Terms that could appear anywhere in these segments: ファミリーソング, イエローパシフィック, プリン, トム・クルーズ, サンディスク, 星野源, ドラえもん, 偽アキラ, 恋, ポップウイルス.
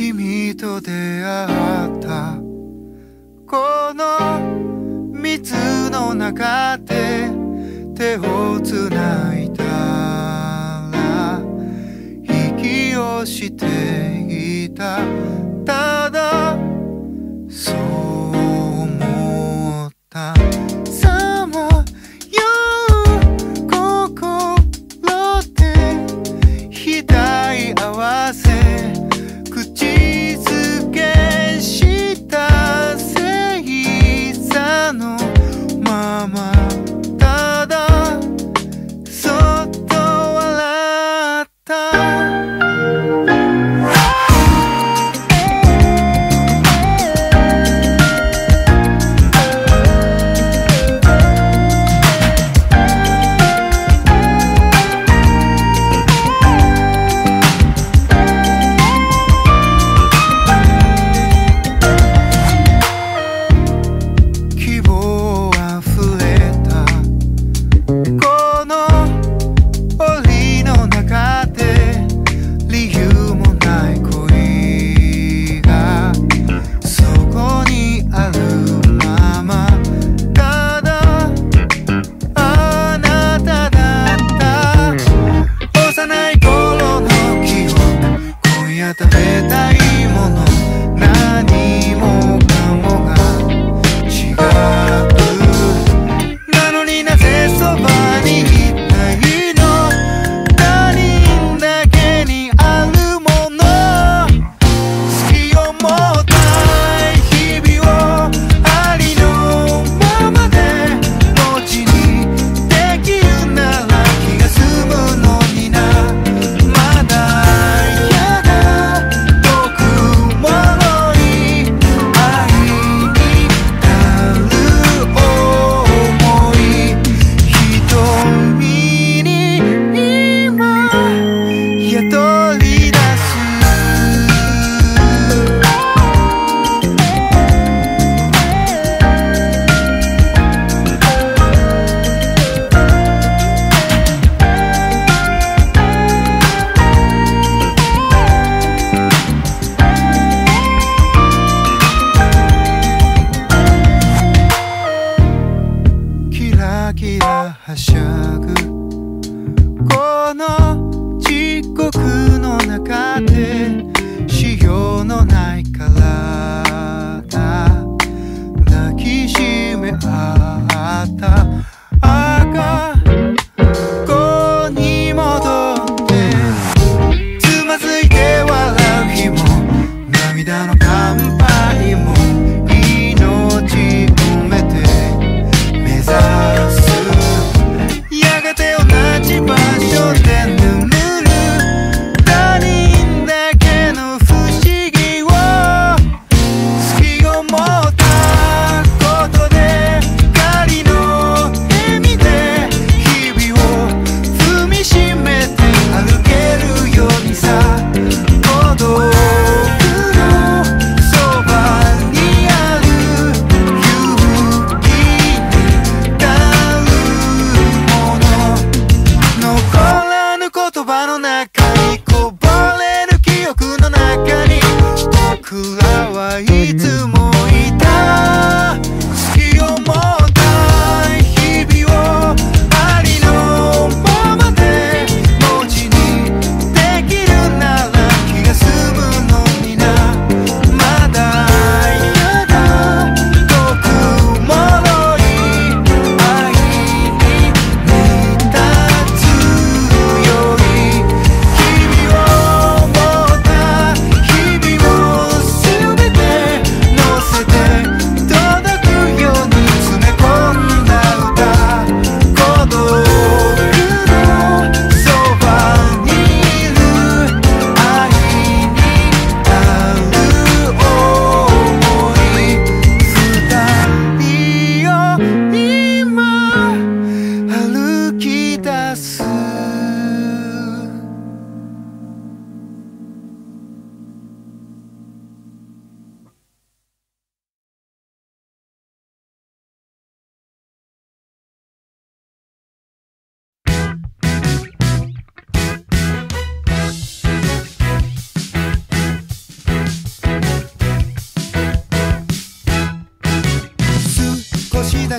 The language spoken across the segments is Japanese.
君と出会ったこの水の中で手をつないだら息をしていた。ただそう思った。さまよう心で額合わせ「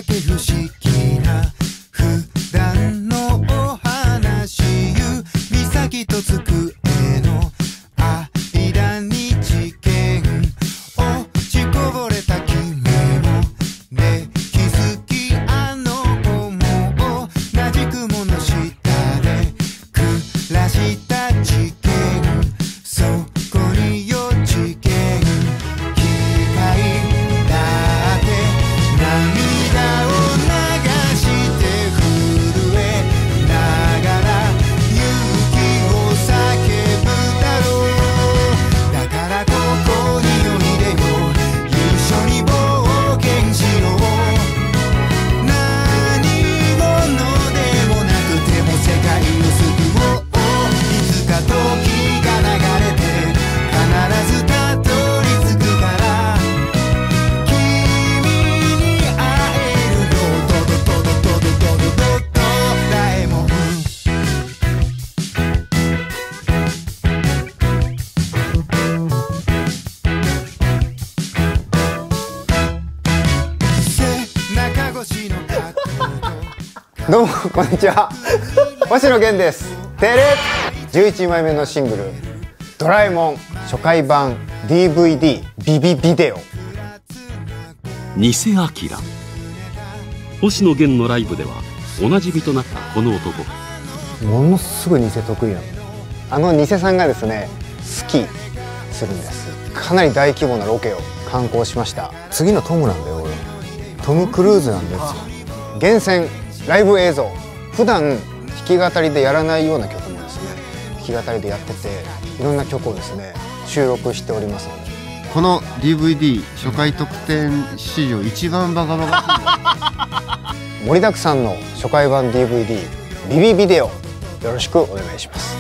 だけ不思議な普段のお話」「指先と机の間に事件」「落ちこぼれた君もで気づきあの子も同じ雲の下で暮らした事件」「そこによ事件」どうもこんにちは、星野源です。テレ11枚目のシングル「ドラえもん」初回版 DVD ビビビデオ。偽アキラ。星野源のライブではおなじみとなったこの男、ものすごい偽得意なの。偽さんがですね、スキーするんです。かなり大規模なロケを敢行しました。次のトムなんだよ、俺。トム・クルーズなんですよ。厳選ライブ映像。普段弾き語りでやらないような曲もですね、弾き語りでやってて、いろんな曲をですね収録しておりますので、この DVD 初回特典史上一番バカバカしい盛りだくさんの初回版 DVD ビビビデオ、よろしくお願いします。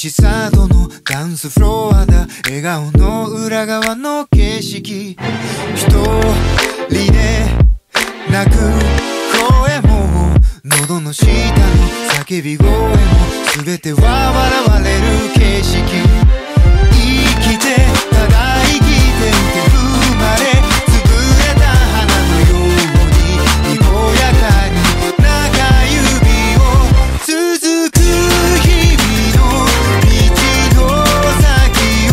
しさどのダンスフロアだ、笑顔の裏側の景色、一人で泣く声も喉の下の叫び声も全ては笑われる景色、生きてただ生きていて生まれつぶれた花のようににこやかに中指を続く日々の道の先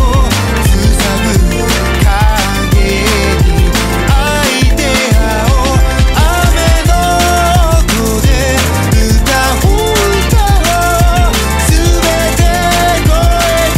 を塞ぐ影に開いて青雨の音で歌う歌を全て越えて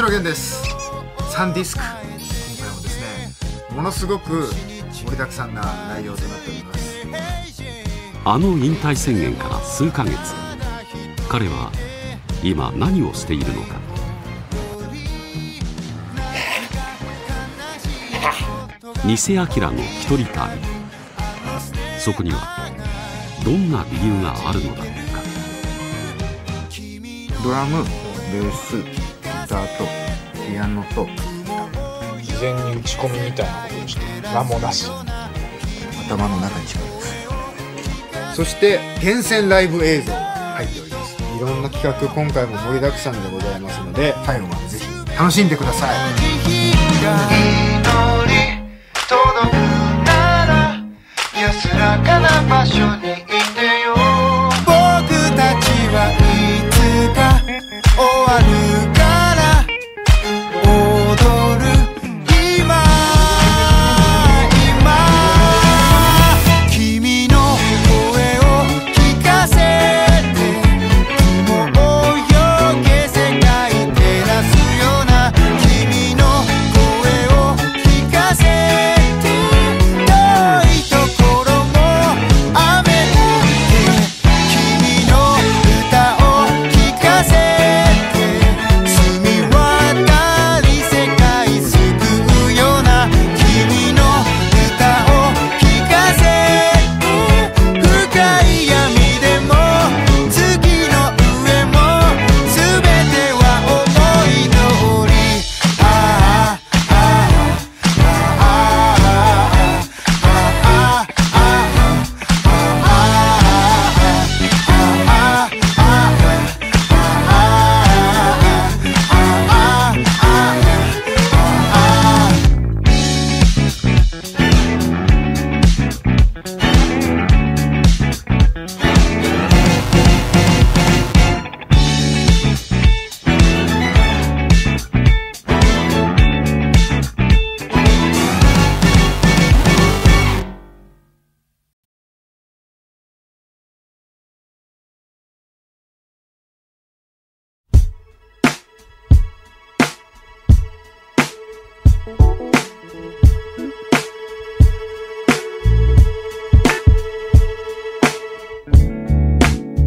星野源です。サンディスク、今回もですね、ものすごく盛りだくさんな内容となっております。あの引退宣言から数ヶ月、彼は今何をしているのか。偽アキラの一人旅、そこにはどんな理由があるのだろうか。ドラム、ベース、ギターとピアノと、事前に打ち込みみたいなことをして、何もなし、頭の中にしまいます。そして厳選ライブ映像が入っております。いろんな企画、今回も盛りだくさんでございますので、最後までぜひ楽しんでください。安らかな場所にいてよ、僕たちはいつか終わるから踊る今今、君の声を聞かせて、もう余計世界照らすような君の声を聞かせて、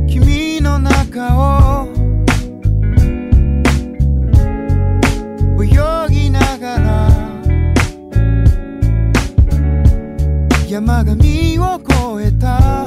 君の中を泳ぎながら、山神を越えた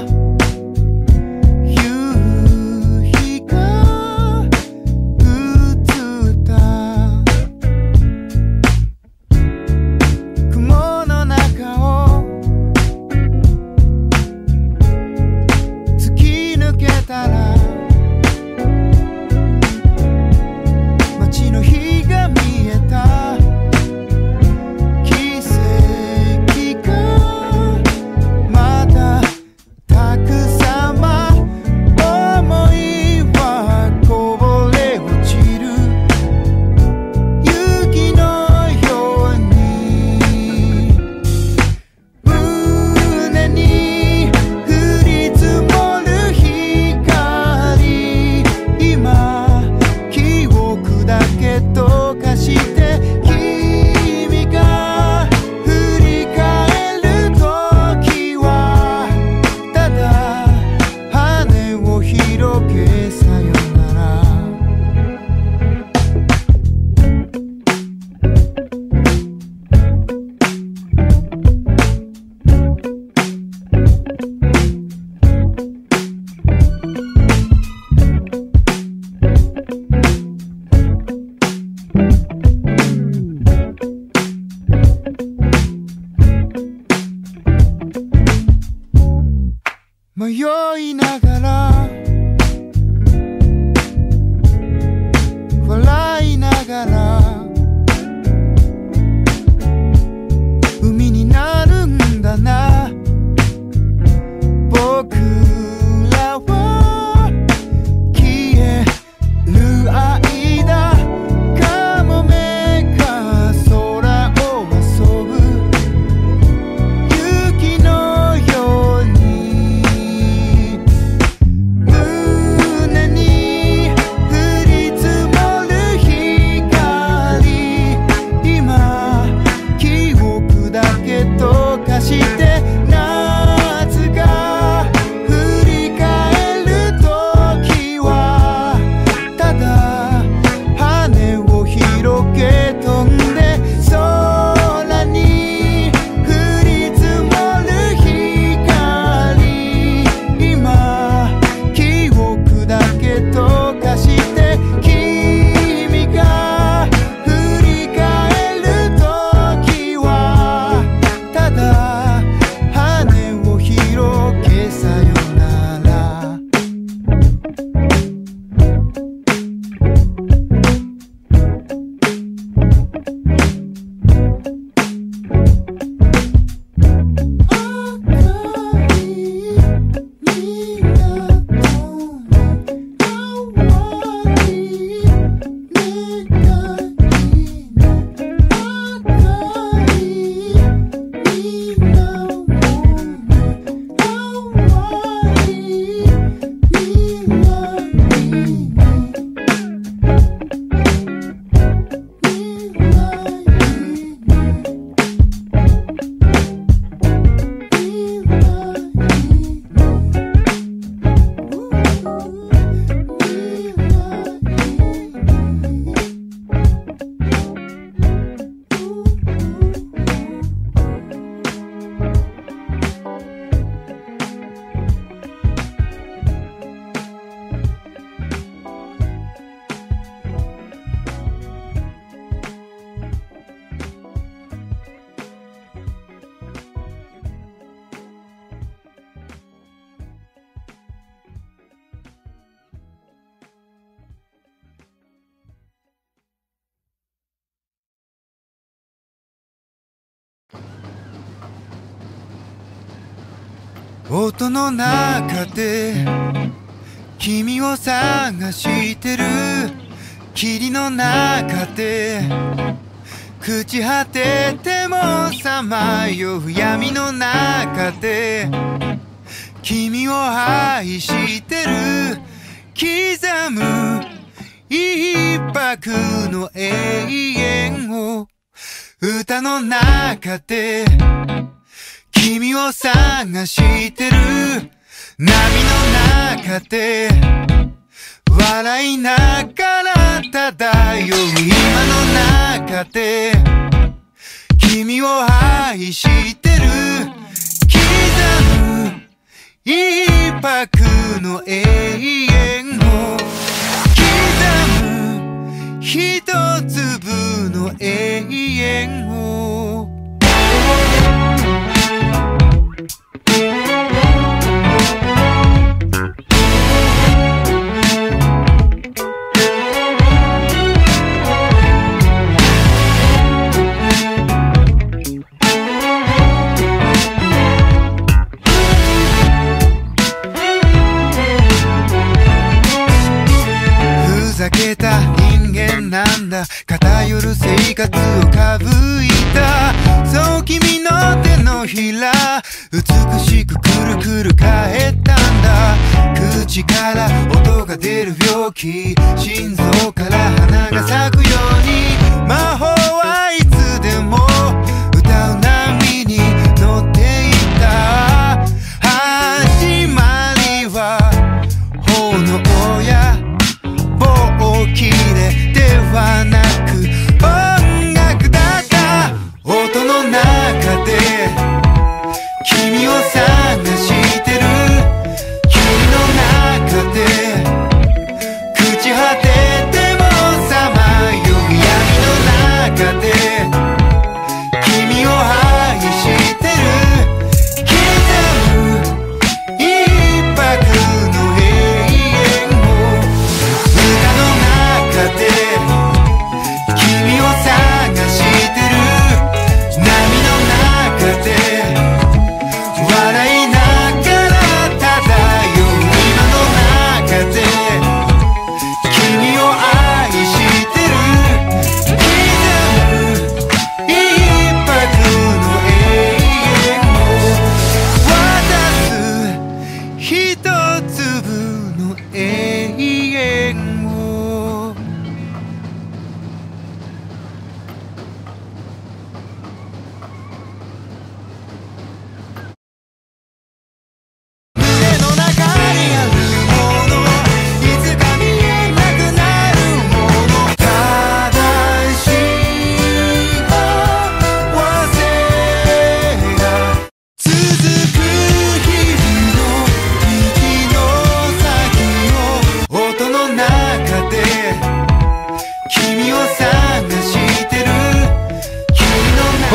音の中で君を探してる、霧の中で朽ち果ててもさまよう闇の中で君を愛してる、刻む一拍の永遠を歌の中で君を探してる、波の中で笑いながら漂う今の中で君を愛してる、刻む一拍の永遠を、刻む一粒の永遠を。偏る生活をかぶいた、そう君の手のひら美しくくるくる変えたんだ。口から音が出る病気、心臓から花が咲くように、魔法はいつでも歌う波に乗っていた。始まりは炎や暴気でではなく、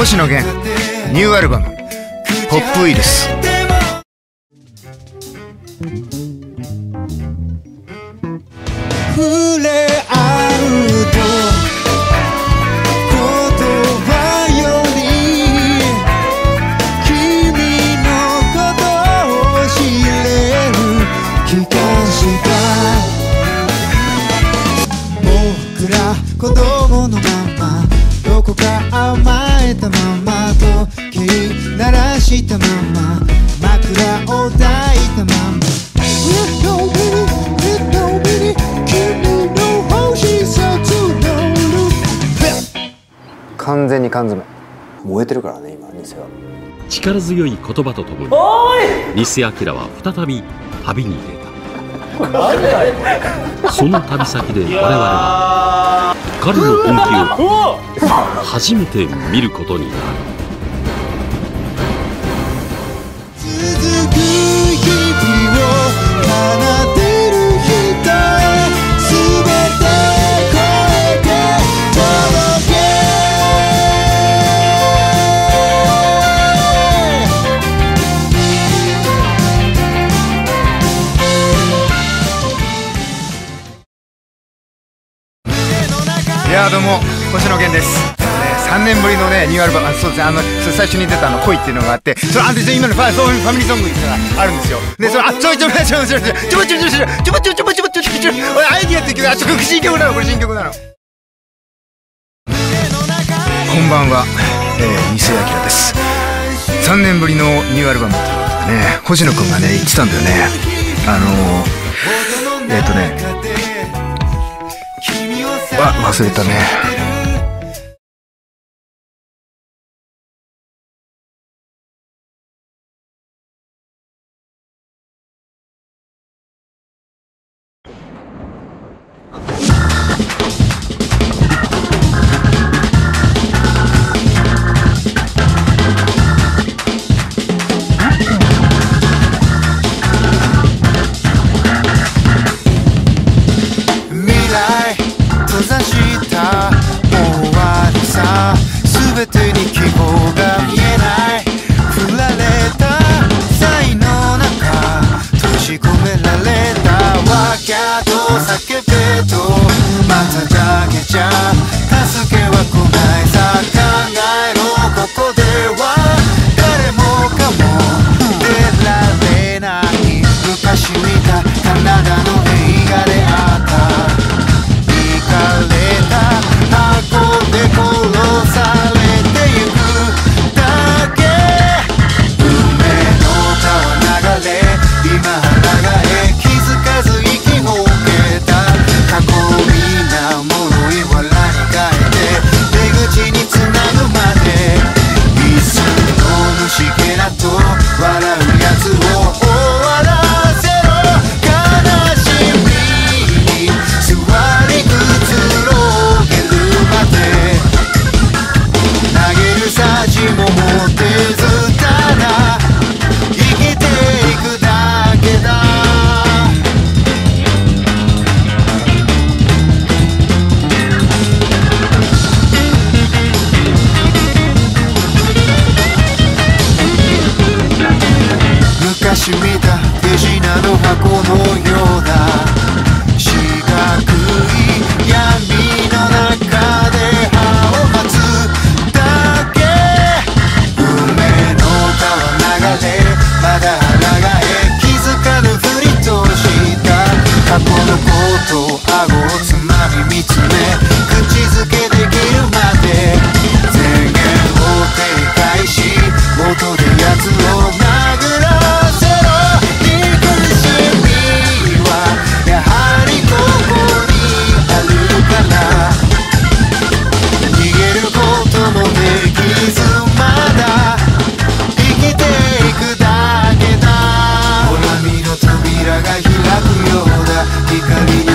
星野源ニューアルバム「ポップウイルス」。触れ合うと言葉より君のことを知れる気がした。僕ら子供のままどこか甘いまま時計鳴らしたまま枕を抱いたまま完全に缶詰燃えてるからね今西は。力強い言葉とともに西暁は再び旅に出た。その旅先で我々は彼の本気を初めて見ることになる。続く日々を奏でる人へ全て声で届け。いやどうも星野源です。3年ぶりのね、ニューアルバム、そうですね、最初に出た恋っていうのがあって、それ、今のそういうファミリーソングっていうのがあるんですよ。で、それ、ちょ、アイディアって言うけど、新曲なの、これ新曲なの。こんばんは、西江明です。3年ぶりのニューアルバムということでね、星野くんがね、言ってたんだよね。忘れたね。I'm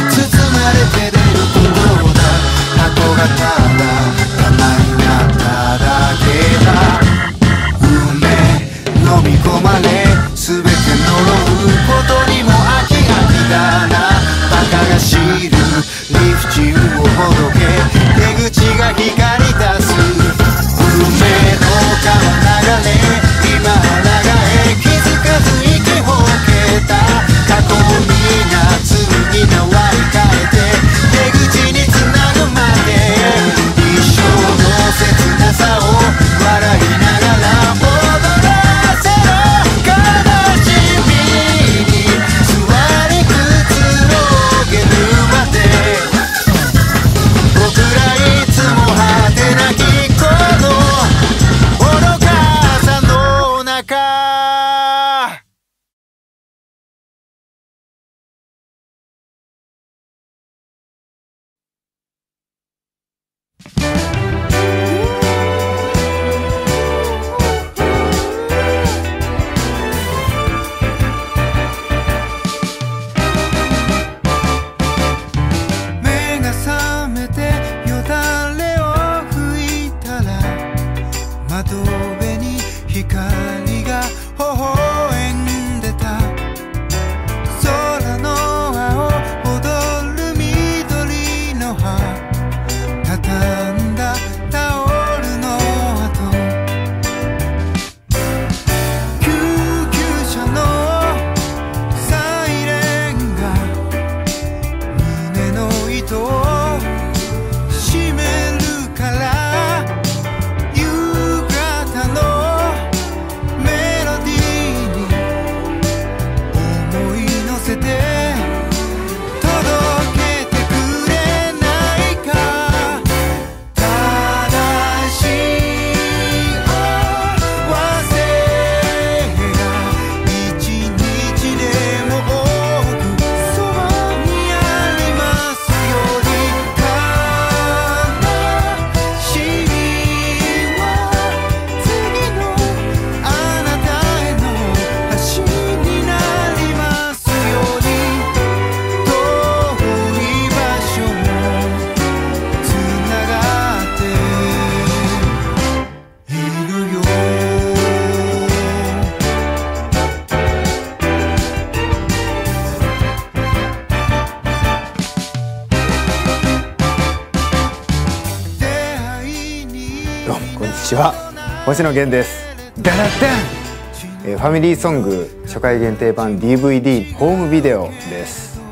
私は星野源です。ダラダンファミリーソング初回限定版 DVD ホームビデオです。休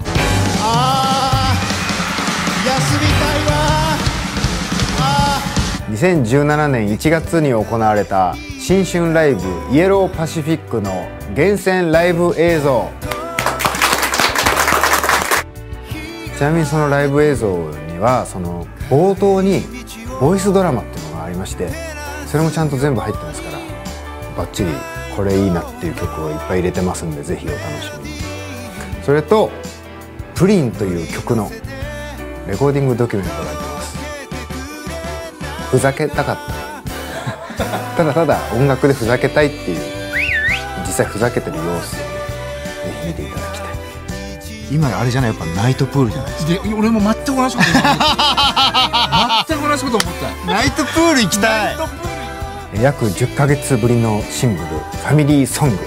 みたいわ。2017年1月に行われた新春ライブイエローパシフィックの厳選ライブ映像ちなみにそのライブ映像にはその冒頭にボイスドラマっていうのがありまして、それもちゃんと全部入ってますから、バッチリこれいいなっていう曲をいっぱい入れてますんで、ぜひお楽しみに。それと「プリン」という曲のレコーディングドキュメントがあります。ふざけたかったただただ音楽でふざけたいっていう、実際ふざけてる様子をぜひ見ていただきたい。今あれじゃない、やっぱナイトプールじゃないですか。で俺も全く同じこと全く同じこと思ったナイトプール行きたい。約10ヶ月ぶりのシングル「ファミリーソング」、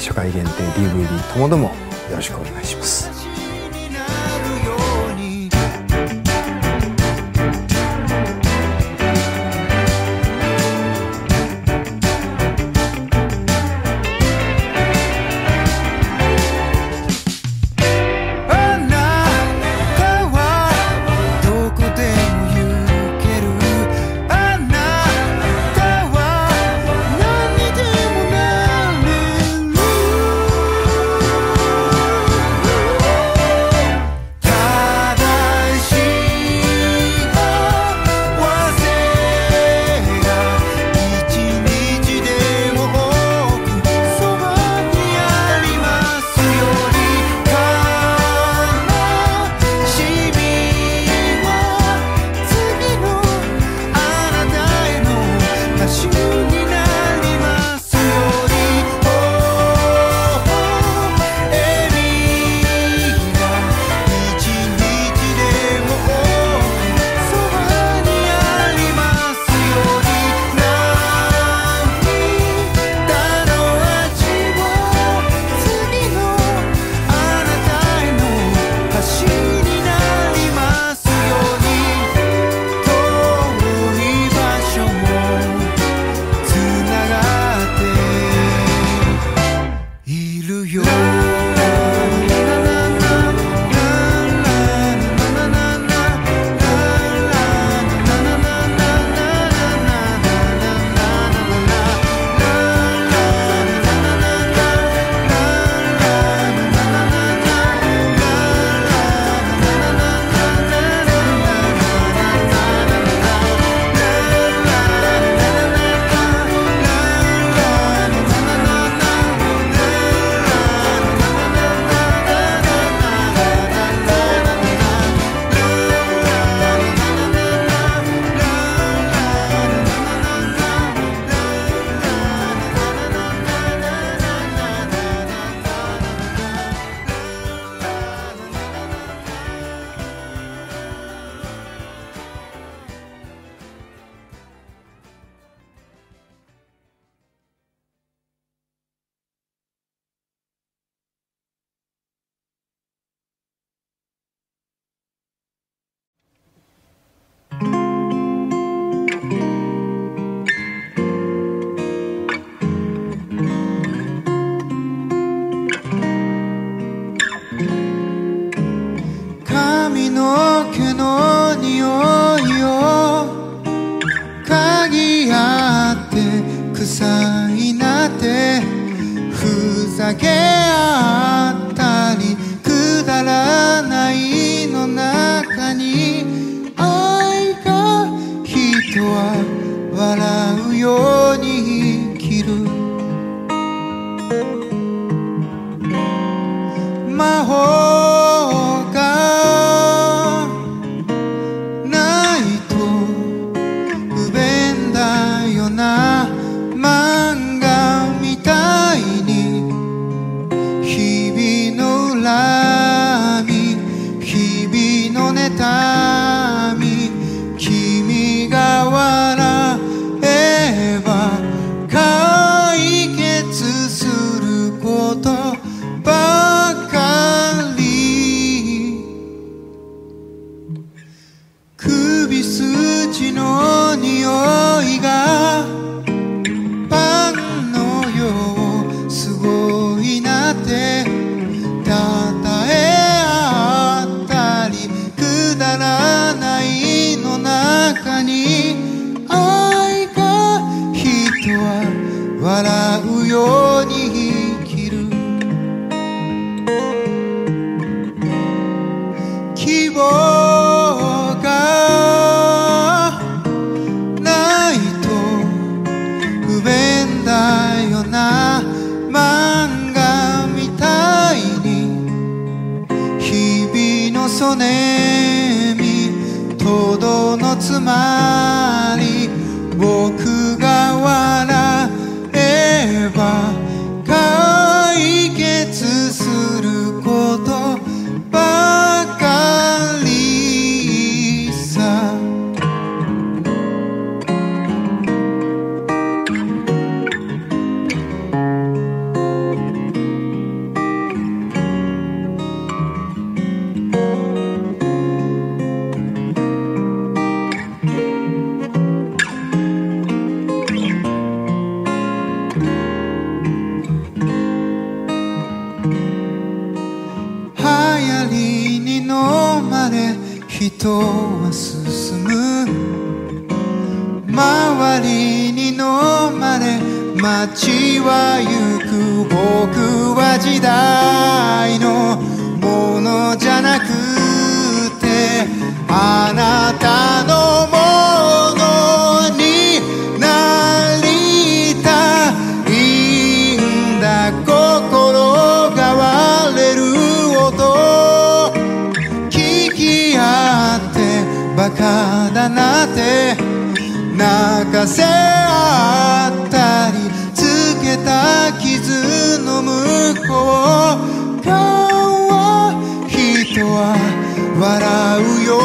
初回限定 DVD ともどもよろしくお願いします。笑うように生きる。希望がないと不便だよな。漫画みたいに日々のそねみとどのつまり、僕が笑う解決することばかりさ。人は進む、周りに飲まれ街は行く。僕は時代のものじゃなくてあなたのものになりたいんだ。心が割れる音バカだなって泣かせあったりつけた傷の向こう側、人は笑うよ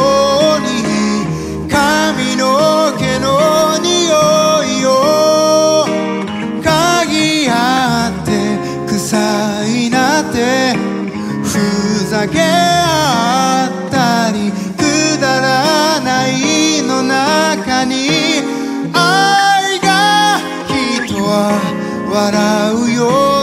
うに髪の毛の匂いを嗅ぎあって臭いなってふざけあったり、くだらないの中に愛が人は笑うよ。